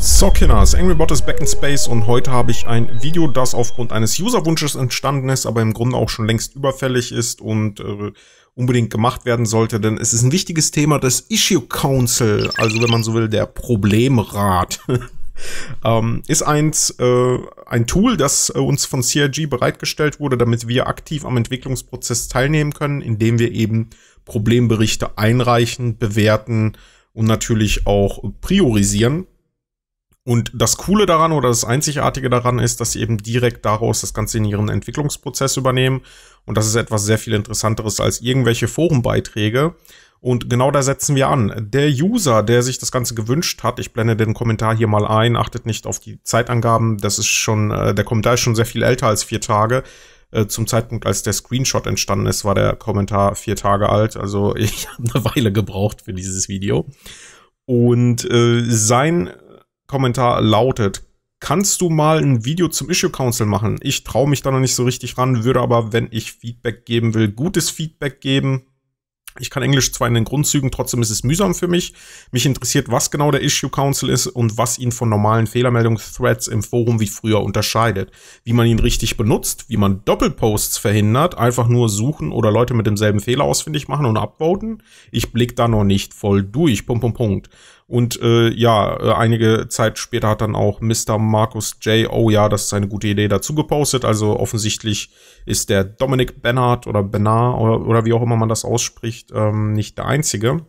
So, Kinders, AngryBot ist back in space und heute habe ich ein Video, das aufgrund eines Userwunsches entstanden ist, aber im Grunde auch schon längst überfällig ist und unbedingt gemacht werden sollte, denn es ist ein wichtiges Thema, das Issue Council, also wenn man so will, der Problemrat. Ist ein Tool, das uns von CRG bereitgestellt wurde, damit wir aktiv am Entwicklungsprozess teilnehmen können, indem wir eben Problemberichte einreichen, bewerten und natürlich auch priorisieren. Und das Coole daran oder das Einzigartige daran ist, dass sie eben direkt daraus das Ganze in ihren Entwicklungsprozess übernehmen. Und das ist etwas sehr viel Interessanteres als irgendwelche Forenbeiträge. Und genau da setzen wir an. Der User, der sich das Ganze gewünscht hat, ich blende den Kommentar hier mal ein, achtet nicht auf die Zeitangaben, das ist schon, der Kommentar ist schon sehr viel älter als 4 Tage. Zum Zeitpunkt, als der Screenshot entstanden ist, war der Kommentar 4 Tage alt. Also ich habe eine Weile gebraucht für dieses Video. Und sein Kommentar lautet: Kannst du mal ein Video zum Issue Council machen? Ich traue mich da noch nicht so richtig ran, würde aber, wenn ich Feedback geben will, gutes Feedback geben. Ich kann Englisch zwar in den Grundzügen, trotzdem ist es mühsam für mich. Mich interessiert, was genau der Issue Council ist und was ihn von normalen Fehlermeldungsthreads im Forum wie früher unterscheidet. Wie man ihn richtig benutzt, wie man Doppelposts verhindert, einfach nur suchen oder Leute mit demselben Fehler ausfindig machen und upvoten. Ich blick da noch nicht voll durch, Punkt. Und ja, einige Zeit später hat dann auch Mr. Marcus J, oh ja, das ist eine gute Idee, dazu gepostet. Also offensichtlich ist der Dominik Bennard oder Bennard oder wie auch immer man das ausspricht, nicht der Einzige.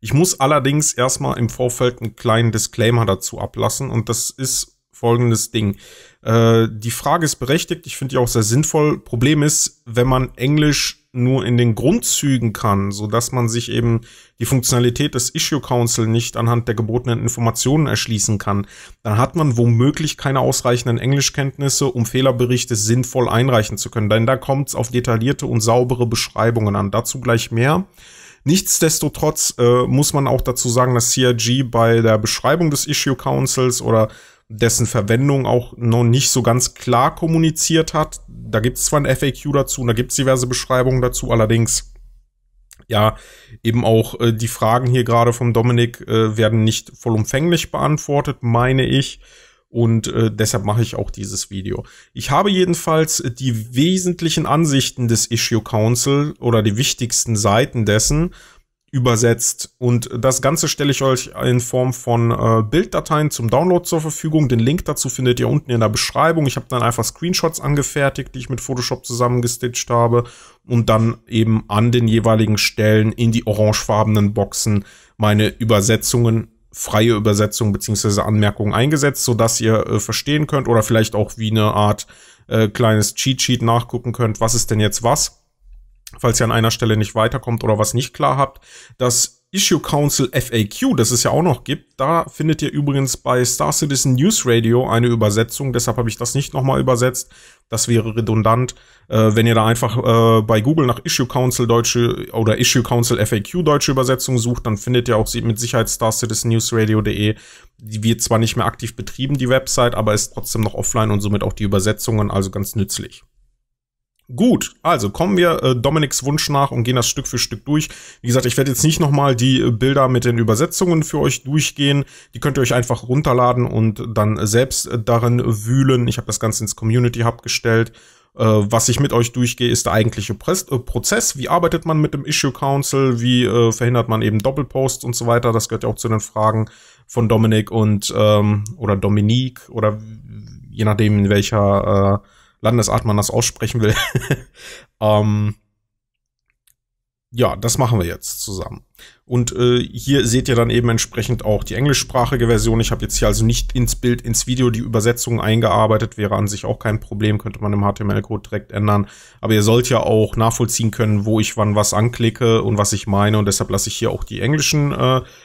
Ich muss allerdings erstmal im Vorfeld einen kleinen Disclaimer dazu ablassen und das ist folgendes Ding. Die Frage ist berechtigt, ich finde die auch sehr sinnvoll. Problem ist, wenn man Englisch nur in den Grundzügen kann, sodass man sich eben die Funktionalität des Issue Council nicht anhand der gebotenen Informationen erschließen kann, dann hat man womöglich keine ausreichenden Englischkenntnisse, um Fehlerberichte sinnvoll einreichen zu können. Denn da kommt es auf detaillierte und saubere Beschreibungen an. Dazu gleich mehr. Nichtsdestotrotz muss man auch dazu sagen, dass CRG bei der Beschreibung des Issue Councils oder dessen Verwendung auch noch nicht so ganz klar kommuniziert hat. Da gibt es zwar ein FAQ dazu und da gibt es diverse Beschreibungen dazu, allerdings ja, eben auch die Fragen hier gerade vom Dominik werden nicht vollumfänglich beantwortet, meine ich. Und deshalb mache ich auch dieses Video. Ich habe jedenfalls die wesentlichen Ansichten des Issue Council oder die wichtigsten Seiten dessen übersetzt. Und das Ganze stelle ich euch in Form von Bilddateien zum Download zur Verfügung. Den Link dazu findet ihr unten in der Beschreibung. Ich habe dann einfach Screenshots angefertigt, die ich mit Photoshop zusammengestitcht habe und dann eben an den jeweiligen Stellen in die orangefarbenen Boxen meine Übersetzungen, freie Übersetzungen bzw. Anmerkungen eingesetzt, sodass ihr verstehen könnt oder vielleicht auch wie eine Art kleines Cheat-Sheet nachgucken könnt, was ist denn jetzt was, falls ihr an einer Stelle nicht weiterkommt oder was nicht klar habt. Das Issue Council FAQ, das es ja auch noch gibt, da findet ihr übrigens bei Star Citizen News Radio eine Übersetzung. Deshalb habe ich das nicht nochmal übersetzt. Das wäre redundant. Wenn ihr da einfach bei Google nach Issue Council Deutsche oder Issue Council FAQ Deutsche Übersetzung sucht, dann findet ihr auch mit Sicherheit starcitizennewsradio.de. Die wird zwar nicht mehr aktiv betrieben, die Website, aber ist trotzdem noch offline und somit auch die Übersetzungen, also ganz nützlich. Gut, also kommen wir Dominiks Wunsch nach und gehen das Stück für Stück durch. Wie gesagt, ich werde jetzt nicht nochmal die Bilder mit den Übersetzungen für euch durchgehen. Die könnt ihr euch einfach runterladen und dann selbst darin wühlen. Ich habe das Ganze ins Community Hub gestellt. Was ich mit euch durchgehe, ist der eigentliche Prozess. Wie arbeitet man mit dem Issue Council? Wie verhindert man eben Doppelposts und so weiter? Das gehört ja auch zu den Fragen von Dominik und oder Dominik oder je nachdem in welcher Landesart man das aussprechen will. Ja, das machen wir jetzt zusammen. Und hier seht ihr dann eben entsprechend auch die englischsprachige Version. Ich habe jetzt hier also nicht ins Bild, ins Video die Übersetzung eingearbeitet. Wäre an sich auch kein Problem, könnte man im HTML-Code direkt ändern. Aber ihr sollt ja auch nachvollziehen können, wo ich wann was anklicke und was ich meine. Und deshalb lasse ich hier auch die englischen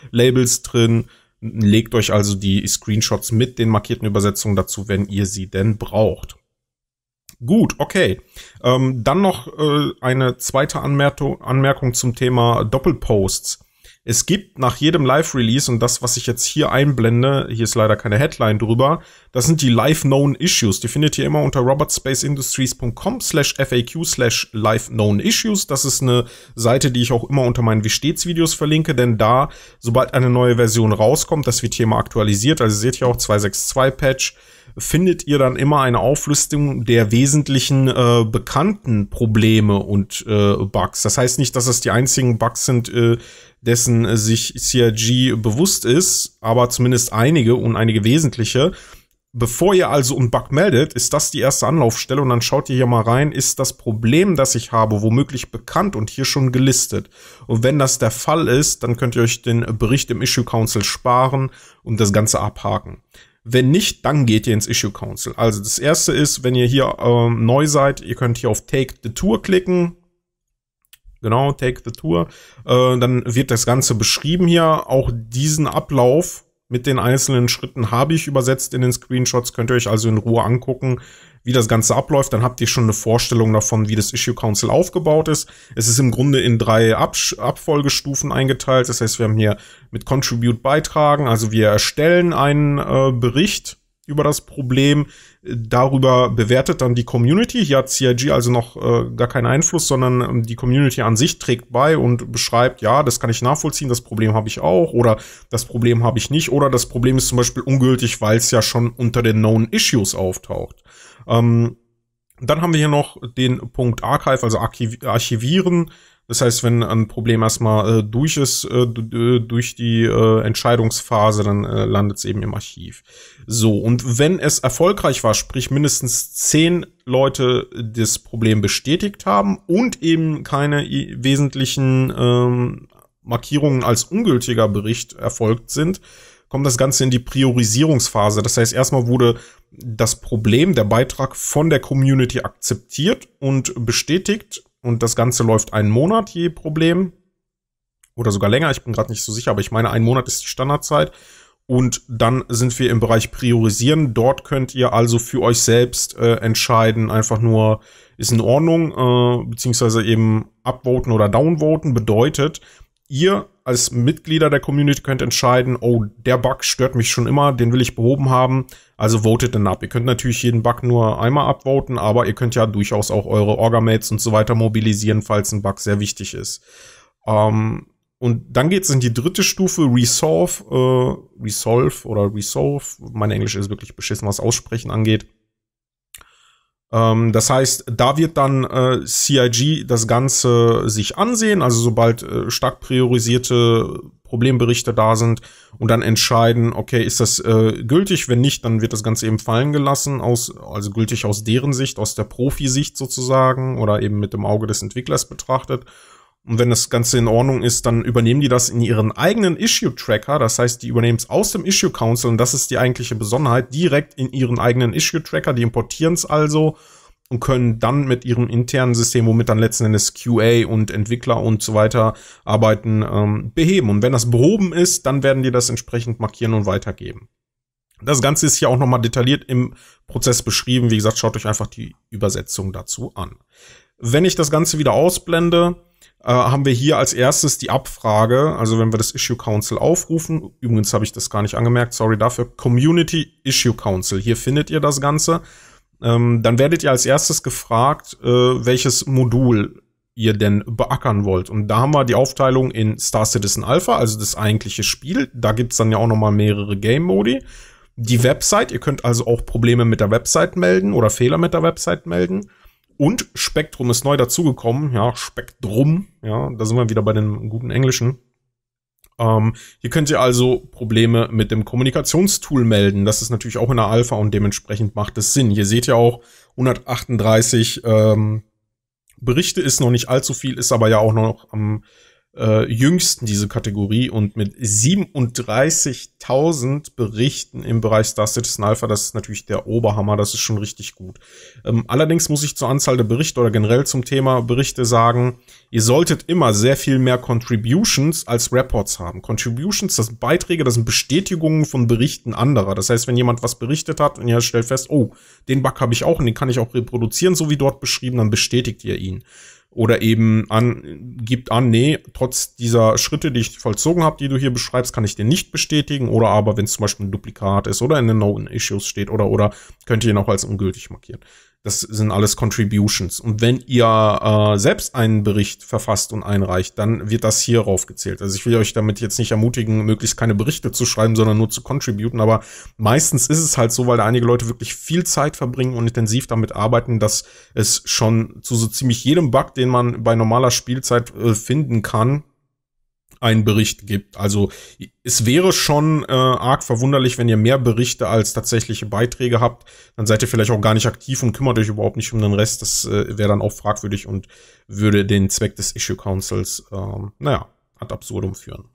Labels drin. Legt euch also die Screenshots mit den markierten Übersetzungen dazu, wenn ihr sie denn braucht. Gut, okay. Dann noch eine zweite Anmerkung zum Thema Doppelposts. Es gibt nach jedem Live-Release, und das, was ich jetzt hier einblende, hier ist leider keine Headline drüber, das sind die Live-Known-Issues. Die findet ihr immer unter robotspaceindustries.com/FAQ/Live-Known-Issues. Das ist eine Seite, die ich auch immer unter meinen Wie-Stets-Videos verlinke, denn da, sobald eine neue Version rauskommt, das wird hier immer aktualisiert, also seht ihr auch 2.6.2-Patch, findet ihr dann immer eine Auflistung der wesentlichen bekannten Probleme und Bugs. Das heißt nicht, dass es die einzigen Bugs sind, dessen sich CRG bewusst ist, aber zumindest einige und einige wesentliche. Bevor ihr also einen Bug meldet, ist das die erste Anlaufstelle und dann schaut ihr hier mal rein, ist das Problem, das ich habe, womöglich bekannt und hier schon gelistet. Und wenn das der Fall ist, dann könnt ihr euch den Bericht im Issue Council sparen und das Ganze abhaken. Wenn nicht, dann geht ihr ins Issue Council. Also das erste ist, wenn ihr hier neu seid, ihr könnt hier auf Take the Tour klicken. Genau, Take the Tour. Dann wird das Ganze beschrieben hier. Auch diesen Ablauf mit den einzelnen Schritten habe ich übersetzt in den Screenshots. Könnt ihr euch also in Ruhe angucken, wie das Ganze abläuft. Dann habt ihr schon eine Vorstellung davon, wie das Issue Council aufgebaut ist. Es ist im Grunde in drei Abfolgestufen eingeteilt. Das heißt, wir haben hier mit Contribute beitragen. Also wir erstellen einen Bericht über das Problem. Darüber bewertet dann die Community. Hier hat CIG also noch gar keinen Einfluss, sondern die Community an sich trägt bei und beschreibt, ja, das kann ich nachvollziehen, das Problem habe ich auch oder das Problem habe ich nicht oder das Problem ist zum Beispiel ungültig, weil es ja schon unter den Known Issues auftaucht. Dann haben wir hier noch den Punkt Archive, also Archivieren. Das heißt, wenn ein Problem erstmal durch ist, durch die Entscheidungsphase, dann landet es eben im Archiv. So, und wenn es erfolgreich war, sprich mindestens 10 Leute das Problem bestätigt haben und eben keine wesentlichen Markierungen als ungültiger Bericht erfolgt sind, kommt das Ganze in die Priorisierungsphase. Das heißt, erstmal wurde das Problem, der Beitrag von der Community akzeptiert und bestätigt. Und das Ganze läuft einen Monat je Problem oder sogar länger, ich bin gerade nicht so sicher, aber ich meine, ein Monat ist die Standardzeit. Und dann sind wir im Bereich Priorisieren. Dort könnt ihr also für euch selbst entscheiden, einfach nur, ist in Ordnung, beziehungsweise eben upvoten oder downvoten bedeutet, ihr als Mitglieder der Community könnt entscheiden, oh, der Bug stört mich schon immer, den will ich behoben haben, also votet dann ab. Ihr könnt natürlich jeden Bug nur einmal abvoten, aber ihr könnt ja durchaus auch eure Orga-Mates und so weiter mobilisieren, falls ein Bug sehr wichtig ist. Und dann geht es in die dritte Stufe, Resolve. Mein Englisch ist wirklich beschissen, was Aussprechen angeht. Das heißt, da wird dann CIG das Ganze sich ansehen, also sobald stark priorisierte Problemberichte da sind und dann entscheiden, okay, ist das gültig? Wenn nicht, dann wird das Ganze eben fallen gelassen, also gültig aus deren Sicht, aus der Profisicht sozusagen oder eben mit dem Auge des Entwicklers betrachtet. Und wenn das Ganze in Ordnung ist, dann übernehmen die das in ihren eigenen Issue-Tracker. Das heißt, die übernehmen es aus dem Issue-Council und das ist die eigentliche Besonderheit, direkt in ihren eigenen Issue-Tracker. Die importieren es also und können dann mit ihrem internen System, womit dann letzten Endes QA und Entwickler und so weiter arbeiten, beheben. Und wenn das behoben ist, dann werden die das entsprechend markieren und weitergeben. Das Ganze ist hier auch nochmal detailliert im Prozess beschrieben. Wie gesagt, schaut euch einfach die Übersetzung dazu an. Wenn ich das Ganze wieder ausblende, haben wir hier als erstes die Abfrage, also wenn wir das Issue Council aufrufen, übrigens habe ich das gar nicht angemerkt, sorry dafür, Community Issue Council, hier findet ihr das Ganze, dann werdet ihr als erstes gefragt, welches Modul ihr denn beackern wollt. Und da haben wir die Aufteilung in Star Citizen Alpha, also das eigentliche Spiel, da gibt's dann ja auch nochmal mehrere Game-Modi. Die Website, ihr könnt also auch Probleme mit der Website melden oder Fehler mit der Website melden. Und Spektrum ist neu dazugekommen, ja, Spektrum, ja, da sind wir wieder bei den guten Englischen. Hier könnt ihr also Probleme mit dem Kommunikationstool melden, das ist natürlich auch in der Alpha und dementsprechend macht es Sinn. Hier seht ihr auch 138 Berichte, ist noch nicht allzu viel, ist aber ja auch noch am jüngsten diese Kategorie und mit 37.000 Berichten im Bereich Star Citizen Alpha, das ist natürlich der Oberhammer, das ist schon richtig gut. Allerdings muss ich zur Anzahl der Berichte oder generell zum Thema Berichte sagen, ihr solltet immer sehr viel mehr Contributions als Reports haben. Contributions, das sind Beiträge, das sind Bestätigungen von Berichten anderer. Das heißt, wenn jemand was berichtet hat und ihr stellt fest, oh, den Bug habe ich auch und den kann ich auch reproduzieren, so wie dort beschrieben, dann bestätigt ihr ihn. Oder eben gibt an, nee, trotz dieser Schritte, die ich vollzogen habe, die du hier beschreibst, kann ich den nicht bestätigen. Oder aber, wenn es zum Beispiel ein Duplikat ist oder in den Known-Issues steht oder könnt ihr ihn auch als ungültig markieren. Das sind alles Contributions. Und wenn ihr selbst einen Bericht verfasst und einreicht, dann wird das hier raufgezählt. Also ich will euch damit jetzt nicht ermutigen, möglichst keine Berichte zu schreiben, sondern nur zu contributen. Aber meistens ist es halt so, weil da einige Leute wirklich viel Zeit verbringen und intensiv damit arbeiten, dass es schon zu so ziemlich jedem Bug, den man bei normaler Spielzeit finden kann, einen Bericht gibt. Also es wäre schon arg verwunderlich, wenn ihr mehr Berichte als tatsächliche Beiträge habt. Dann seid ihr vielleicht auch gar nicht aktiv und kümmert euch überhaupt nicht um den Rest. Das wäre dann auch fragwürdig und würde den Zweck des Issue Councils, ad absurdum führen.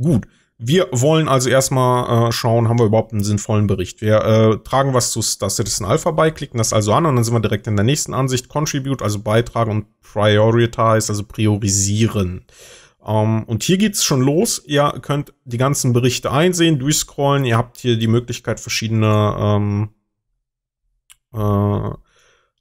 Gut, wir wollen also erstmal schauen, haben wir überhaupt einen sinnvollen Bericht. Wir tragen was zu Star Citizen Alpha bei, klicken das also an und dann sind wir direkt in der nächsten Ansicht. Contribute, also beitragen, und Prioritize, also priorisieren. Und hier geht's schon los. Ihr könnt die ganzen Berichte einsehen, durchscrollen. Ihr habt hier die Möglichkeit, verschiedene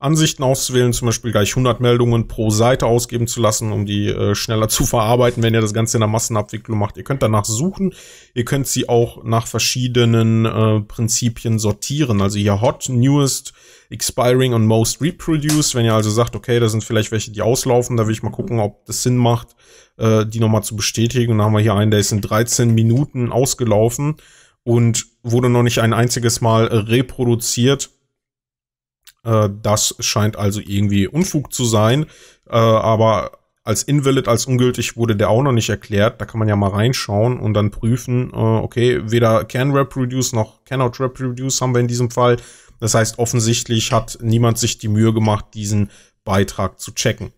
Ansichten auszuwählen. Zum Beispiel gleich 100 Meldungen pro Seite ausgeben zu lassen, um die schneller zu verarbeiten, wenn ihr das Ganze in der Massenabwicklung macht. Ihr könnt danach suchen. Ihr könnt sie auch nach verschiedenen Prinzipien sortieren. Also hier Hot, Newest, Expiring und Most Reproduced. Wenn ihr also sagt, okay, da sind vielleicht welche, die auslaufen, da will ich mal gucken, ob das Sinn macht, die nochmal zu bestätigen. Und dann haben wir hier einen, der ist in 13 Minuten ausgelaufen und wurde noch nicht ein einziges Mal reproduziert. Das scheint also irgendwie Unfug zu sein. Aber als invalid, als ungültig wurde der auch noch nicht erklärt. Da kann man ja mal reinschauen und dann prüfen, okay, weder can reproduce noch cannot reproduce haben wir in diesem Fall. Das heißt, offensichtlich hat niemand sich die Mühe gemacht, diesen Beitrag zu checken.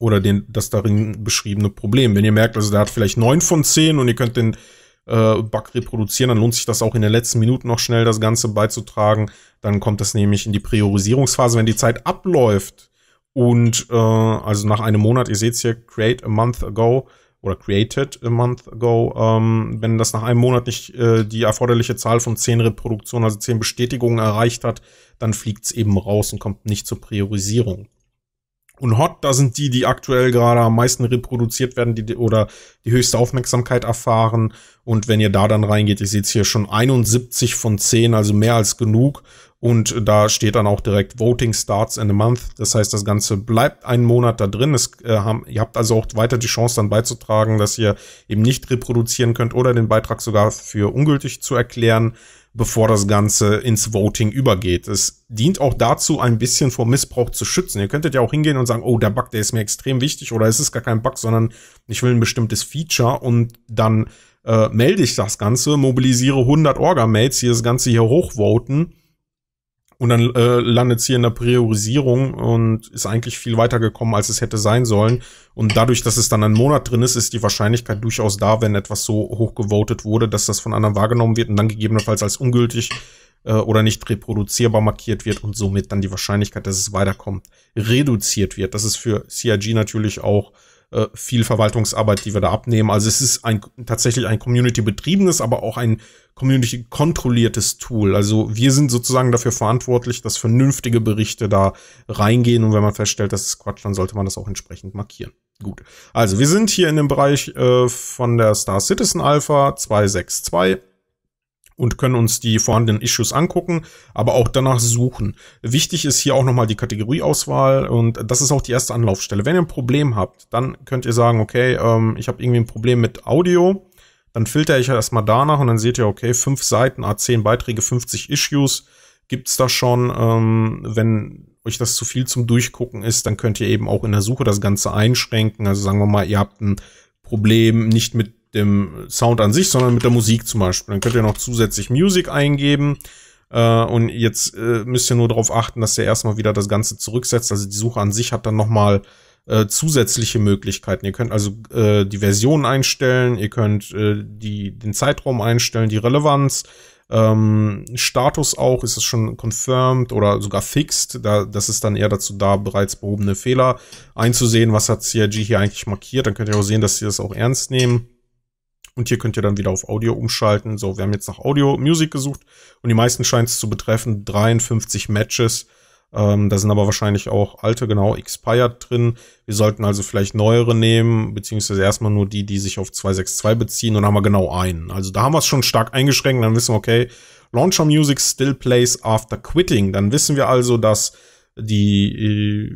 Oder das darin beschriebene Problem. Wenn ihr merkt, also der hat vielleicht 9 von 10 und ihr könnt den Bug reproduzieren, dann lohnt sich das auch in den letzten Minuten noch schnell, das Ganze beizutragen. Dann kommt das nämlich in die Priorisierungsphase. Wenn die Zeit abläuft und also nach einem Monat, ihr seht es hier, create a month ago oder created a month ago, wenn das nach einem Monat nicht die erforderliche Zahl von 10 Reproduktionen, also 10 Bestätigungen erreicht hat, dann fliegt es eben raus und kommt nicht zur Priorisierung. Und Hot, da sind die aktuell gerade am meisten reproduziert werden, oder die höchste Aufmerksamkeit erfahren. Und wenn ihr da dann reingeht, ihr seht es hier schon 71 von 10, also mehr als genug. Und da steht dann auch direkt Voting starts in a month. Das heißt, das Ganze bleibt einen Monat da drin. Ihr habt also auch weiter die Chance dann beizutragen, dass ihr eben nicht reproduzieren könnt oder den Beitrag sogar für ungültig zu erklären, bevor das Ganze ins Voting übergeht. Es dient auch dazu, ein bisschen vor Missbrauch zu schützen. Ihr könntet ja auch hingehen und sagen, oh, der Bug, der ist mir extrem wichtig, oder es ist gar kein Bug, sondern ich will ein bestimmtes Feature, und dann melde ich das Ganze, mobilisiere 100 Orga-Mates, die das Ganze hier hochvoten, und dann landet es hier in der Priorisierung und ist eigentlich viel weiter gekommen, als es hätte sein sollen. Und dadurch, dass es dann einen Monat drin ist, ist die Wahrscheinlichkeit durchaus da, wenn etwas so hoch gewotet wurde, dass das von anderen wahrgenommen wird und dann gegebenenfalls als ungültig oder nicht reproduzierbar markiert wird und somit dann die Wahrscheinlichkeit, dass es weiterkommt, reduziert wird. Das ist für CRG natürlich auch viel Verwaltungsarbeit, die wir da abnehmen. Also es ist tatsächlich ein Community-betriebenes, aber auch ein Community-kontrolliertes Tool. Also wir sind sozusagen dafür verantwortlich, dass vernünftige Berichte da reingehen, und wenn man feststellt, das ist Quatsch, dann sollte man das auch entsprechend markieren. Gut, also wir sind hier in dem Bereich von der Star Citizen Alpha 262. Und können uns die vorhandenen Issues angucken, aber auch danach suchen. Wichtig ist hier auch nochmal die Kategorieauswahl, und das ist auch die erste Anlaufstelle. Wenn ihr ein Problem habt, dann könnt ihr sagen, okay, ich habe irgendwie ein Problem mit Audio. Dann filtere ich erstmal danach und dann seht ihr, okay, 5 Seiten, A10 Beiträge, 50 Issues gibt's da schon. Wenn euch das zu viel zum Durchgucken ist, dann könnt ihr eben auch in der Suche das Ganze einschränken. Also sagen wir mal, ihr habt ein Problem nicht mit dem Sound an sich, sondern mit der Musik zum Beispiel. Dann könnt ihr noch zusätzlich Music eingeben. Und jetzt müsst ihr nur darauf achten, dass ihr erstmal wieder das Ganze zurücksetzt. Also die Suche an sich hat dann nochmal zusätzliche Möglichkeiten. Ihr könnt also die Version einstellen, ihr könnt den Zeitraum einstellen, die Relevanz, Status auch, ist es schon confirmed oder sogar fixed. Das ist dann eher dazu da, bereits behobene Fehler einzusehen. Was hat CRG hier eigentlich markiert? Dann könnt ihr auch sehen, dass sie das auch ernst nehmen. Und hier könnt ihr dann wieder auf Audio umschalten. So, wir haben jetzt nach Audio Music gesucht. Und die meisten scheint es zu betreffen. 53 Matches Da sind aber wahrscheinlich auch alte, genau, expired drin. Wir sollten also vielleicht neuere nehmen, beziehungsweise erstmal nur die, die sich auf 262 beziehen, und haben wir genau einen. Also da haben wir es schon stark eingeschränkt, dann wissen wir, okay, Launcher Music still plays after quitting. Dann wissen wir also, dass die,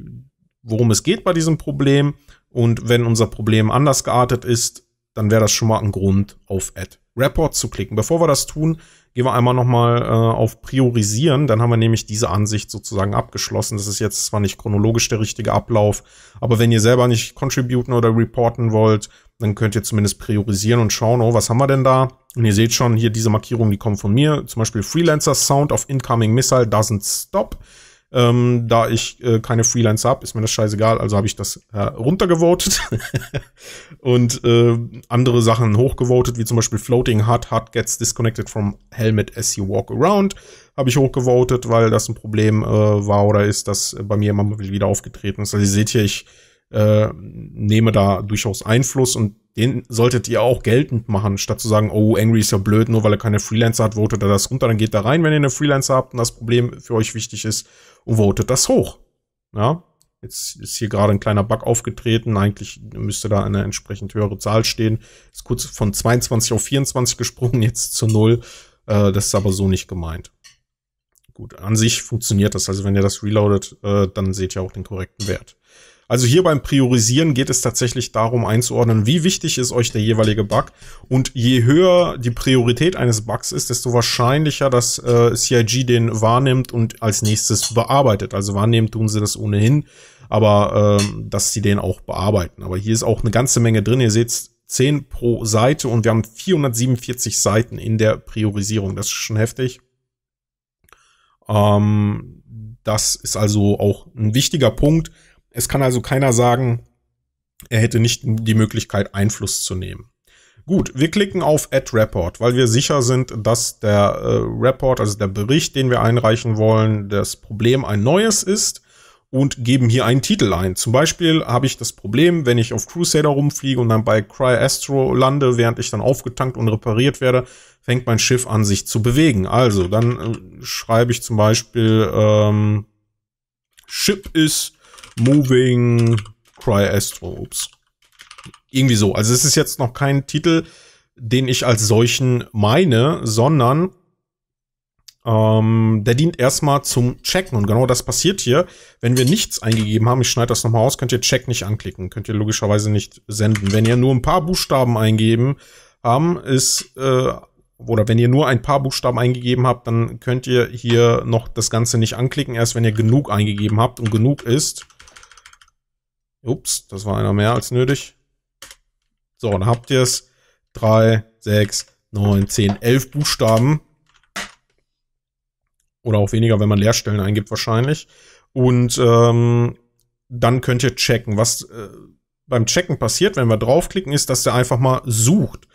worum es geht bei diesem Problem, und wenn unser Problem anders geartet ist, dann wäre das schon mal ein Grund, auf Add Report zu klicken. Bevor wir das tun, gehen wir einmal nochmal auf Priorisieren, dann haben wir nämlich diese Ansicht sozusagen abgeschlossen. Das ist jetzt zwar nicht chronologisch der richtige Ablauf, aber wenn ihr selber nicht contributen oder reporten wollt, dann könnt ihr zumindest priorisieren und schauen, oh, was haben wir denn da? Und ihr seht schon, hier diese Markierungen, die kommen von mir. Zum Beispiel Freelancer Sound of Incoming Missile doesn't stop. Da ich keine Freelancer habe, ist mir das scheißegal, also habe ich das runtergevotet und andere Sachen hochgevotet, wie zum Beispiel Floating Hut gets disconnected from helmet as you walk around, habe ich hochgevotet, weil das ein Problem war oder ist, das bei mir immer wieder aufgetreten ist. Also ihr seht hier, ich nehme da durchaus Einfluss, und den solltet ihr auch geltend machen, statt zu sagen, oh, Angry ist ja blöd, nur weil er keine Freelancer hat, votet er das runter, dann geht da rein, wenn ihr eine Freelancer habt und das Problem für euch wichtig ist, und votet das hoch. Ja, jetzt ist hier gerade ein kleiner Bug aufgetreten, eigentlich müsste da eine entsprechend höhere Zahl stehen, ist kurz von 22 auf 24 gesprungen, jetzt zu 0, das ist aber so nicht gemeint. Gut, an sich funktioniert das, also wenn ihr das reloadet, dann seht ihr auch den korrekten Wert. Also hier beim Priorisieren geht es tatsächlich darum einzuordnen, wie wichtig ist euch der jeweilige Bug. Und je höher die Priorität eines Bugs ist, desto wahrscheinlicher, dass CIG den wahrnimmt und als nächstes bearbeitet. Also wahrnehmen tun sie das ohnehin, aber dass sie den auch bearbeiten. Aber hier ist auch eine ganze Menge drin. Ihr seht 10 pro Seite und wir haben 447 Seiten in der Priorisierung. Das ist schon heftig. Das ist also auch ein wichtiger Punkt. Es kann also keiner sagen, er hätte nicht die Möglichkeit, Einfluss zu nehmen. Gut, wir klicken auf Add Report, weil wir sicher sind, dass der Report, also der Bericht, den wir einreichen wollen, das Problem ein neues ist, und geben hier einen Titel ein. Zum Beispiel habe ich das Problem, wenn ich auf Crusader rumfliege und dann bei Cry Astro lande, während ich dann aufgetankt und repariert werde, fängt mein Schiff an, sich zu bewegen. Also, dann schreibe ich zum Beispiel, Ship is Moving Cry Astro, ups. Irgendwie so. Also es ist jetzt noch kein Titel, den ich als solchen meine, sondern der dient erstmal zum Checken. Und genau das passiert hier. Wenn wir nichts eingegeben haben, ich schneide das nochmal aus, könnt ihr Check nicht anklicken. Könnt ihr logischerweise nicht senden. Wenn ihr nur ein paar Buchstaben eingegeben haben, ist oder wenn ihr nur ein paar Buchstaben eingegeben habt, dann könnt ihr hier noch das Ganze nicht anklicken. Erst wenn ihr genug eingegeben habt, und genug ist, ups, das war einer mehr als nötig. So, dann habt ihr es. 3, 6, 9, 10, 11 Buchstaben. Oder auch weniger, wenn man Leerstellen eingibt wahrscheinlich. Und dann könnt ihr checken. Was beim Checken passiert, wenn wir draufklicken, ist, dass der einfach mal sucht.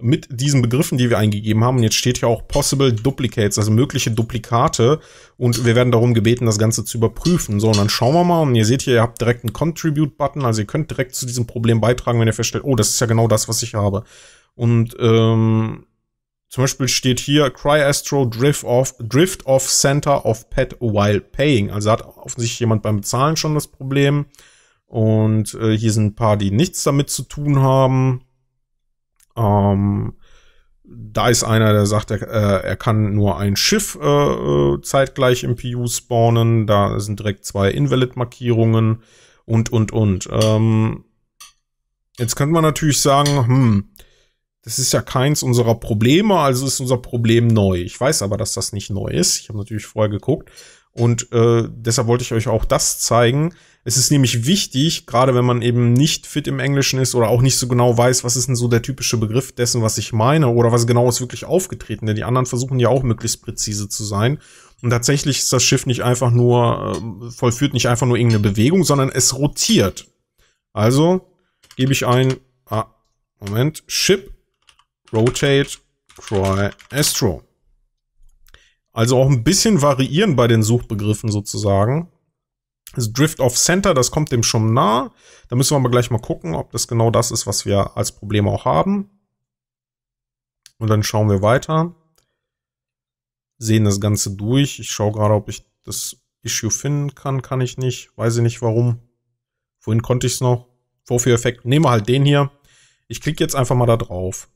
Mit diesen Begriffen, die wir eingegeben haben. Und jetzt steht hier auch Possible Duplicates, also mögliche Duplikate. Und wir werden darum gebeten, das Ganze zu überprüfen. So, und dann schauen wir mal. Und ihr seht hier, ihr habt direkt einen Contribute-Button. Also ihr könnt direkt zu diesem Problem beitragen, wenn ihr feststellt, oh, das ist ja genau das, was ich habe. Und zum Beispiel steht hier Cry Astro Drift off Center of Pet while paying. Also hat offensichtlich jemand beim Bezahlen schon das Problem. Und hier sind ein paar, die nichts damit zu tun haben. Da ist einer, der sagt, er kann nur ein Schiff zeitgleich im PU spawnen. Da sind direkt 2 Invalid-Markierungen und. Jetzt könnte man natürlich sagen, das ist ja keins unserer Probleme, also ist unser Problem neu. Ich weiß aber, dass das nicht neu ist. Ich habe natürlich vorher geguckt. Und deshalb wollte ich euch auch das zeigen. Es ist nämlich wichtig, gerade wenn man eben nicht fit im Englischen ist oder auch nicht so genau weiß, was ist denn so der typische Begriff dessen, was ich meine oder was genau ist wirklich aufgetreten. Denn die anderen versuchen ja auch möglichst präzise zu sein. Und tatsächlich ist das Schiff nicht einfach nur, vollführt nicht einfach nur irgendeine Bewegung, sondern es rotiert. Also gebe ich ein, Ship, Rotate, Cry, Astro. Also auch ein bisschen variieren bei den Suchbegriffen sozusagen. Das Drift off Center, das kommt dem schon nah. Da müssen wir aber gleich mal gucken, ob das genau das ist, was wir als Problem auch haben. Und dann schauen wir weiter. Sehen das Ganze durch. Ich schaue gerade, ob ich das Issue finden kann ich nicht. Weiß ich nicht warum. Vorhin konnte ich es noch. Vorführeffekt. Nehmen wir halt den hier. Ich klicke jetzt einfach mal da drauf.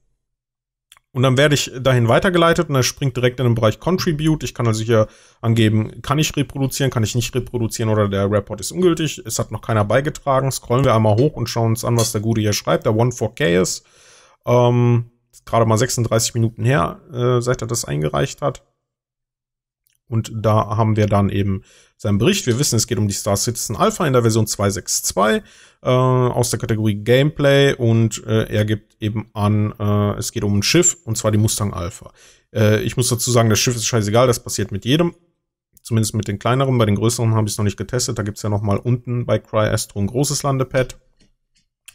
Und dann werde ich dahin weitergeleitet und er springt direkt in den Bereich Contribute. Ich kann also hier angeben, kann ich reproduzieren, kann ich nicht reproduzieren oder der Report ist ungültig. Es hat noch keiner beigetragen. Scrollen wir einmal hoch und schauen uns an, was der Gute hier schreibt. Der 1.4K ist. Gerade mal 36 Minuten her, seit er das eingereicht hat. Und da haben wir dann eben seinen Bericht. Wir wissen, es geht um die Star Citizen Alpha in der Version 2.6.2 aus der Kategorie Gameplay. Und er gibt eben an, es geht um ein Schiff, und zwar die Mustang Alpha. Ich muss dazu sagen, das Schiff ist scheißegal, das passiert mit jedem. Zumindest mit den kleineren, bei den größeren habe ich es noch nicht getestet. Da gibt es ja nochmal unten bei Cry Astro ein großes Landepad.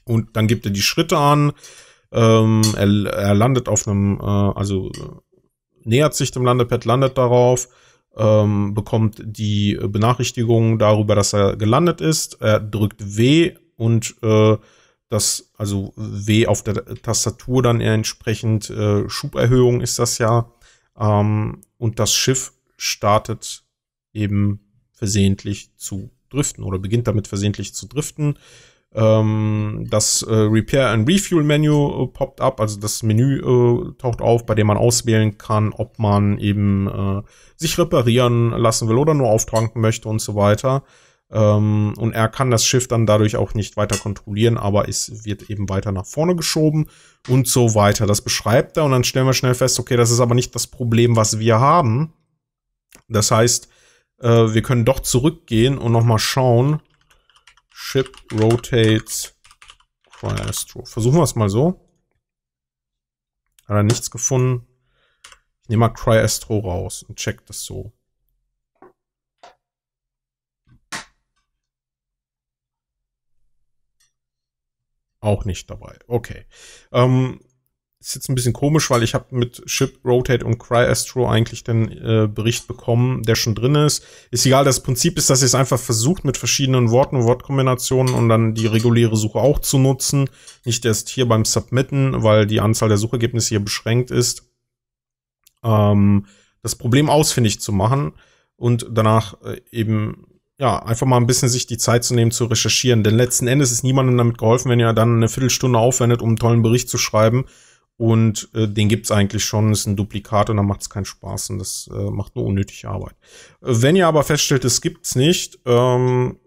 Und dann gibt er die Schritte an. Er landet auf einem, also nähert sich dem Landepad, landet darauf. Bekommt die Benachrichtigung darüber, dass er gelandet ist. Er drückt W und das, also W auf der Tastatur dann entsprechend Schuberhöhung ist das ja. Und das Schiff startet eben versehentlich zu driften oder beginnt damit versehentlich zu driften. Das Repair and Refuel Menü poppt up, also das Menü taucht auf, bei dem man auswählen kann, ob man eben sich reparieren lassen will oder nur auftanken möchte und so weiter. Und er kann das Schiff dann dadurch auch nicht weiter kontrollieren, aber es wird eben weiter nach vorne geschoben und so weiter. Das beschreibt er und dann stellen wir schnell fest, okay, das ist aber nicht das Problem, was wir haben. Das heißt, wir können doch zurückgehen und nochmal schauen, Ship rotates Cry Astro. Versuchen wir es mal so. Hat er nichts gefunden. Ich nehme mal Cry Astro raus und check das so. Auch nicht dabei. Okay. Ist jetzt ein bisschen komisch, weil ich habe mit Ship Rotate und Cry Astro eigentlich den Bericht bekommen, der schon drin ist. Ist egal, das Prinzip ist, dass ihr es einfach versucht, mit verschiedenen Worten und Wortkombinationen und dann die reguläre Suche auch zu nutzen. Nicht erst hier beim Submitten, weil die Anzahl der Suchergebnisse hier beschränkt ist. Das Problem ausfindig zu machen und danach eben ja, einfach mal ein bisschen sich die Zeit zu nehmen, zu recherchieren. Denn letzten Endes ist niemandem damit geholfen, wenn ihr dann eine Viertelstunde aufwendet, um einen tollen Bericht zu schreiben. Und den gibt's eigentlich schon, ist ein Duplikat und dann macht's keinen Spaß und das macht nur unnötige Arbeit. Wenn ihr aber feststellt, es gibt's nicht, dann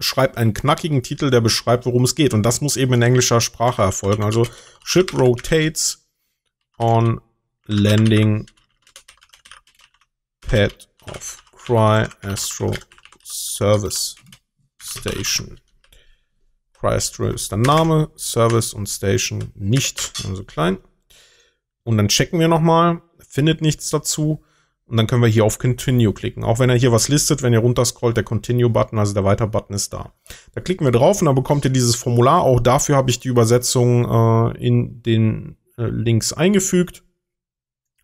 schreibt einen knackigen Titel, der beschreibt, worum es geht. Und das muss eben in englischer Sprache erfolgen. Also Ship rotates on landing pad of Cry Astro Service Station. Cry Astro ist der Name, Service und Station nicht, also klein. Und dann checken wir nochmal, findet nichts dazu. Und dann können wir hier auf Continue klicken. Auch wenn er hier was listet, wenn ihr runterscrollt, der Continue-Button, also der Weiter-Button ist da. Da klicken wir drauf und dann bekommt ihr dieses Formular. Auch dafür habe ich die Übersetzung in den Links eingefügt.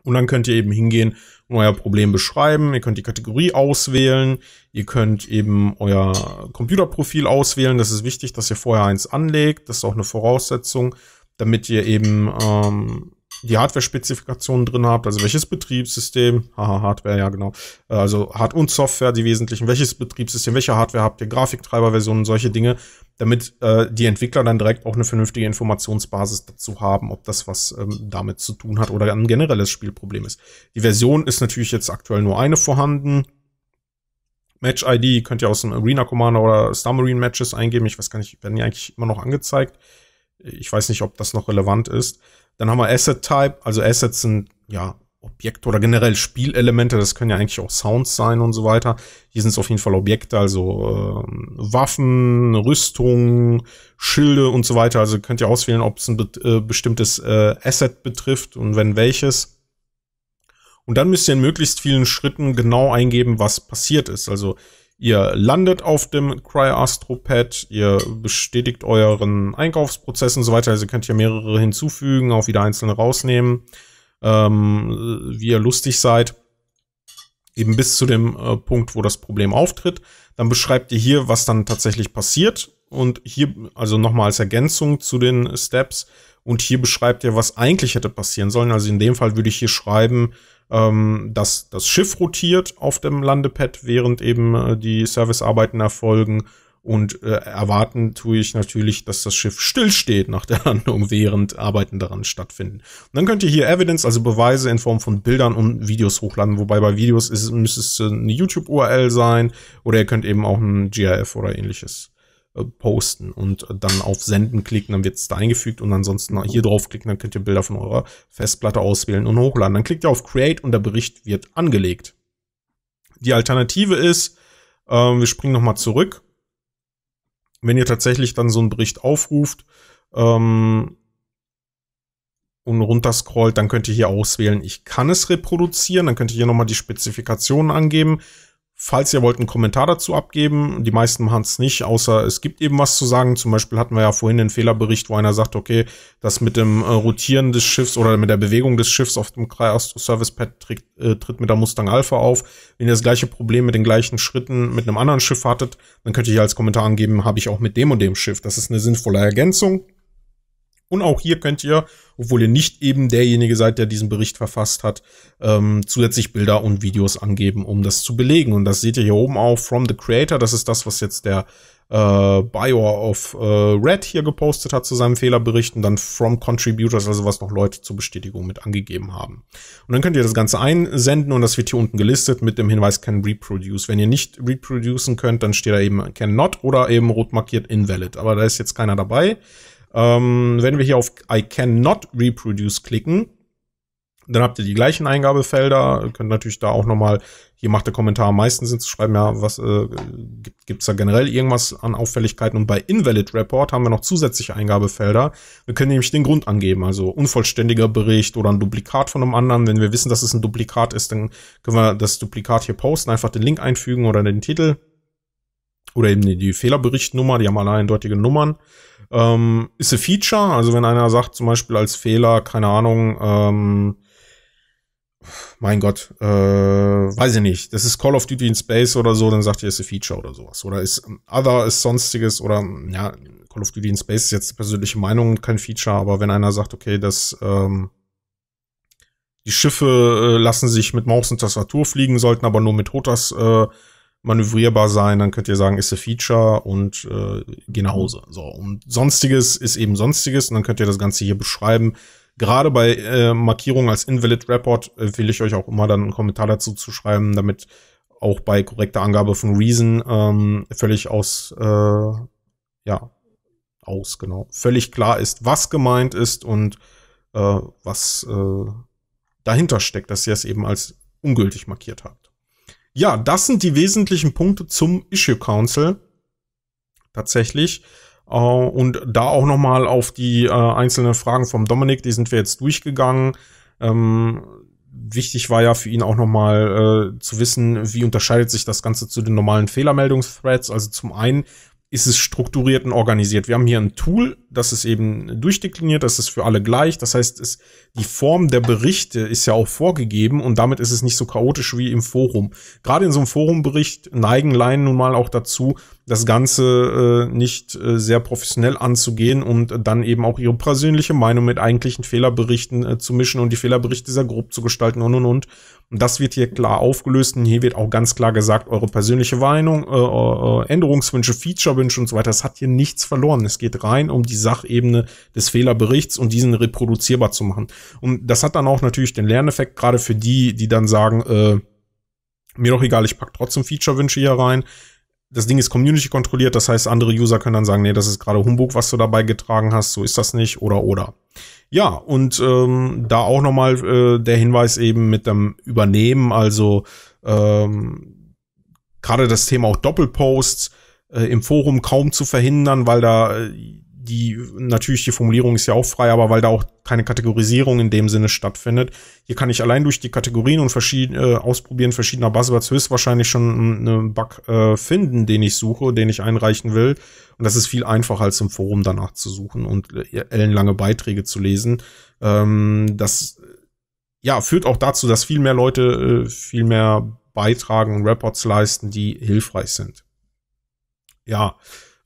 Und dann könnt ihr eben hingehen und euer Problem beschreiben. Ihr könnt die Kategorie auswählen. Ihr könnt eben euer Computerprofil auswählen. Das ist wichtig, dass ihr vorher eins anlegt. Das ist auch eine Voraussetzung, damit ihr eben die Hardware-Spezifikationen drin habt. Also welches Betriebssystem, haha, Hardware, ja genau. Also Hard- und Software, die wesentlichen. Welches Betriebssystem, welche Hardware habt ihr, Grafiktreiberversionen, solche Dinge. Damit die Entwickler dann direkt auch eine vernünftige Informationsbasis dazu haben, ob das was damit zu tun hat oder ein generelles Spielproblem ist. Die Version ist natürlich jetzt aktuell nur eine vorhanden. Match-ID könnt ihr aus dem Arena Commander oder Star Marine Matches eingeben. Ich weiß gar nicht, werden die eigentlich immer noch angezeigt? Ich weiß nicht, ob das noch relevant ist. Dann haben wir Asset-Type. Also Assets sind, ja, Objekte oder generell Spielelemente, das können ja eigentlich auch Sounds sein und so weiter. Hier sind es auf jeden Fall Objekte, also Waffen, Rüstung, Schilde und so weiter. Also könnt ihr auswählen, ob es ein bestimmtes Asset betrifft und wenn welches. Und dann müsst ihr in möglichst vielen Schritten genau eingeben, was passiert ist. Also ihr landet auf dem Cry Astro Pad, ihr bestätigt euren Einkaufsprozess und so weiter. Also ihr könnt hier mehrere hinzufügen, auch wieder einzelne rausnehmen. Wie ihr lustig seid, eben bis zu dem Punkt, wo das Problem auftritt. Dann beschreibt ihr hier, was dann tatsächlich passiert und hier, also nochmal als Ergänzung zu den Steps, und hier beschreibt er, was eigentlich hätte passieren sollen. Also in dem Fall würde ich hier schreiben, dass das Schiff rotiert auf dem Landepad, während eben die Servicearbeiten erfolgen. Und erwarten tue ich natürlich, dass das Schiff stillsteht nach der Landung, während Arbeiten daran stattfinden. Und dann könnt ihr hier Evidence, also Beweise in Form von Bildern und Videos hochladen. Wobei bei Videos müsste es eine YouTube-URL sein, oder ihr könnt eben auch ein GIF oder ähnliches posten und dann auf Senden klicken, dann wird es da eingefügt, und ansonsten hier draufklicken, dann könnt ihr Bilder von eurer Festplatte auswählen und hochladen. Dann klickt ihr auf Create und der Bericht wird angelegt. Die Alternative ist, wir springen nochmal zurück. Wenn ihr tatsächlich dann so einen Bericht aufruft und runterscrollt, dann könnt ihr hier auswählen, ich kann es reproduzieren. Dann könnt ihr hier nochmal die Spezifikationen angeben. Falls ihr wollt, einen Kommentar dazu abgeben. Die meisten machen es nicht, außer es gibt eben was zu sagen. Zum Beispiel hatten wir ja vorhin den Fehlerbericht, wo einer sagt, okay, das mit dem Rotieren des Schiffs oder mit der Bewegung des Schiffs auf dem Cry Astro Service Pad tritt mit der Mustang Alpha auf. Wenn ihr das gleiche Problem mit den gleichen Schritten mit einem anderen Schiff hattet, dann könnt ihr hier als Kommentar angeben, habe ich auch mit dem und dem Schiff. Das ist eine sinnvolle Ergänzung. Und auch hier könnt ihr, obwohl ihr nicht eben derjenige seid, der diesen Bericht verfasst hat, zusätzlich Bilder und Videos angeben, um das zu belegen. Und das seht ihr hier oben auch, From the Creator. Das ist das, was jetzt der Buyer of Red hier gepostet hat zu seinem Fehlerbericht. Und dann From Contributors, also was noch Leute zur Bestätigung mit angegeben haben. Und dann könnt ihr das Ganze einsenden und das wird hier unten gelistet mit dem Hinweis Can Reproduce. Wenn ihr nicht reproducen könnt, dann steht da eben Can Not oder eben rot markiert Invalid. Aber da ist jetzt keiner dabei. Wenn wir hier auf I cannot reproduce klicken, dann habt ihr die gleichen Eingabefelder. Ihr könnt natürlich da auch nochmal, hier macht der Kommentar am meisten Sinn zu schreiben, ja, was gibt's da generell irgendwas an Auffälligkeiten. Und bei Invalid Report haben wir noch zusätzliche Eingabefelder. Wir können nämlich den Grund angeben, also unvollständiger Bericht oder ein Duplikat von einem anderen. Wenn wir wissen, dass es ein Duplikat ist, dann können wir das Duplikat hier posten, einfach den Link einfügen oder den Titel. Oder eben die Fehlerberichtnummer, die haben alle eindeutige Nummern. Ist ein Feature, also wenn einer sagt zum Beispiel als Fehler, keine Ahnung, mein Gott, weiß ich nicht, das ist Call of Duty in Space oder so, dann sagt ihr, ist ein Feature oder sowas. Oder ist Other, ist Sonstiges oder, ja, Call of Duty in Space ist jetzt persönliche Meinung und kein Feature, aber wenn einer sagt, okay, das, die Schiffe lassen sich mit Maus und Tastatur fliegen, sollten aber nur mit Hotas, manövrierbar sein, dann könnt ihr sagen, ist ein Feature und geh nach Hause. So, und Sonstiges ist eben Sonstiges und dann könnt ihr das Ganze hier beschreiben. Gerade bei Markierungen als Invalid Report empfehle ich euch auch immer dann einen Kommentar dazu zu schreiben, damit auch bei korrekter Angabe von Reason völlig völlig klar ist, was gemeint ist und was dahinter steckt, dass ihr es eben als ungültig markiert habt. Ja, das sind die wesentlichen Punkte zum Issue Council tatsächlich. Und da auch nochmal auf die einzelnen Fragen vom Dominik, die sind wir jetzt durchgegangen. Wichtig war ja für ihn auch nochmal zu wissen, wie unterscheidet sich das Ganze zu den normalen Fehlermeldungsthreads. Also zum einen ist es strukturiert und organisiert. Wir haben hier ein Tool, das ist eben durchdekliniert, das ist für alle gleich. Das heißt, die Form der Berichte ist ja auch vorgegeben und damit ist es nicht so chaotisch wie im Forum. Gerade in so einem Forumbericht neigen Laien nun mal auch dazu, das Ganze nicht sehr professionell anzugehen und dann eben auch ihre persönliche Meinung mit eigentlichen Fehlerberichten zu mischen und die Fehlerberichte sehr grob zu gestalten und. Und das wird hier klar aufgelöst und hier wird auch ganz klar gesagt, eure persönliche Meinung, Änderungswünsche, Featurewünsche und so weiter, das hat hier nichts verloren. Es geht rein um die Sachebene des Fehlerberichts und diesen reproduzierbar zu machen. Und das hat dann auch natürlich den Lerneffekt, gerade für die, die dann sagen, mir doch egal, ich packe trotzdem Featurewünsche hier rein. Das Ding ist community-kontrolliert, das heißt, andere User können dann sagen, nee, das ist gerade Humbug, was du dabei getragen hast, so ist das nicht, oder. Ja, und da auch nochmal der Hinweis eben mit dem Übernehmen, also gerade das Thema auch Doppelposts im Forum kaum zu verhindern, weil da die Formulierung ist ja auch frei, aber weil da auch keine Kategorisierung in dem Sinne stattfindet. Hier kann ich allein durch die Kategorien und Ausprobieren verschiedener Buzzwords höchstwahrscheinlich schon einen Bug finden, den ich suche, den ich einreichen will. Und das ist viel einfacher, als im Forum danach zu suchen und ellenlange Beiträge zu lesen. Das ja führt auch dazu, dass viel mehr Leute viel mehr beitragen und Reports leisten, die hilfreich sind. Ja,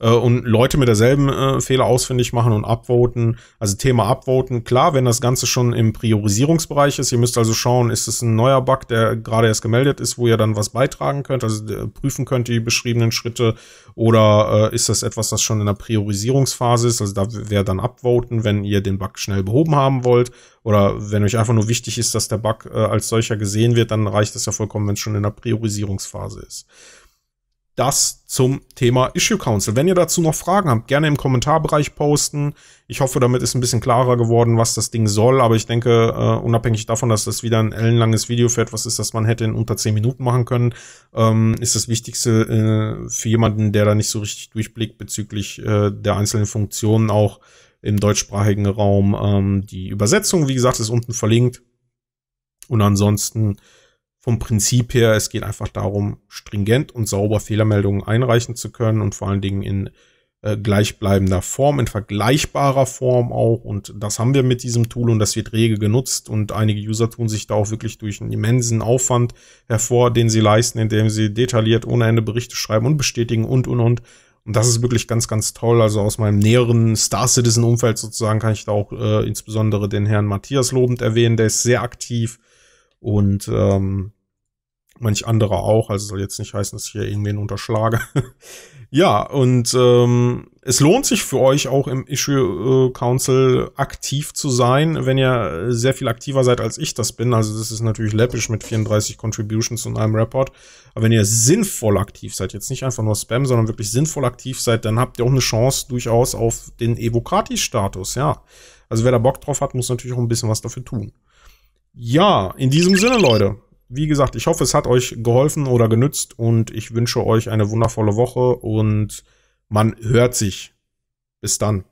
und Leute mit derselben Fehler ausfindig machen und upvoten. Also Thema upvoten, klar, wenn das Ganze schon im Priorisierungsbereich ist. Ihr müsst also schauen, ist es ein neuer Bug, der gerade erst gemeldet ist, wo ihr dann was beitragen könnt, also prüfen könnt die beschriebenen Schritte, oder ist das etwas, das schon in der Priorisierungsphase ist, also da wäre dann upvoten, wenn ihr den Bug schnell behoben haben wollt, oder wenn euch einfach nur wichtig ist, dass der Bug als solcher gesehen wird, dann reicht es ja vollkommen, wenn es schon in der Priorisierungsphase ist. Das zum Thema Issue Council. Wenn ihr dazu noch Fragen habt, gerne im Kommentarbereich posten. Ich hoffe, damit ist ein bisschen klarer geworden, was das Ding soll. Aber ich denke, unabhängig davon, dass das wieder ein ellenlanges Video für etwas ist, das man hätte in unter 10 Minuten machen können, ist das Wichtigste für jemanden, der da nicht so richtig durchblickt bezüglich der einzelnen Funktionen, auch im deutschsprachigen Raum. Die Übersetzung, wie gesagt, ist unten verlinkt. Und ansonsten vom Prinzip her, es geht einfach darum, stringent und sauber Fehlermeldungen einreichen zu können und vor allen Dingen in gleichbleibender Form, in vergleichbarer Form auch, und das haben wir mit diesem Tool und das wird rege genutzt und einige User tun sich da auch wirklich durch einen immensen Aufwand hervor, den sie leisten, indem sie detailliert ohne Ende Berichte schreiben und bestätigen und. Und das ist wirklich ganz, ganz toll. Also aus meinem näheren Star Citizen Umfeld sozusagen kann ich da auch insbesondere den Herrn Matthias lobend erwähnen, der ist sehr aktiv. Und manch andere auch, also soll jetzt nicht heißen, dass ich hier irgendwen unterschlage. Ja, und es lohnt sich für euch auch im Issue Council aktiv zu sein, wenn ihr sehr viel aktiver seid, als ich das bin. Also das ist natürlich läppisch mit 34 Contributions und einem Report. Aber wenn ihr sinnvoll aktiv seid, jetzt nicht einfach nur Spam, sondern wirklich sinnvoll aktiv seid, dann habt ihr auch eine Chance durchaus auf den Evocati-Status, ja. Also wer da Bock drauf hat, muss natürlich auch ein bisschen was dafür tun. Ja, in diesem Sinne, Leute, wie gesagt, ich hoffe, es hat euch geholfen oder genützt und ich wünsche euch eine wundervolle Woche und man hört sich. Bis dann.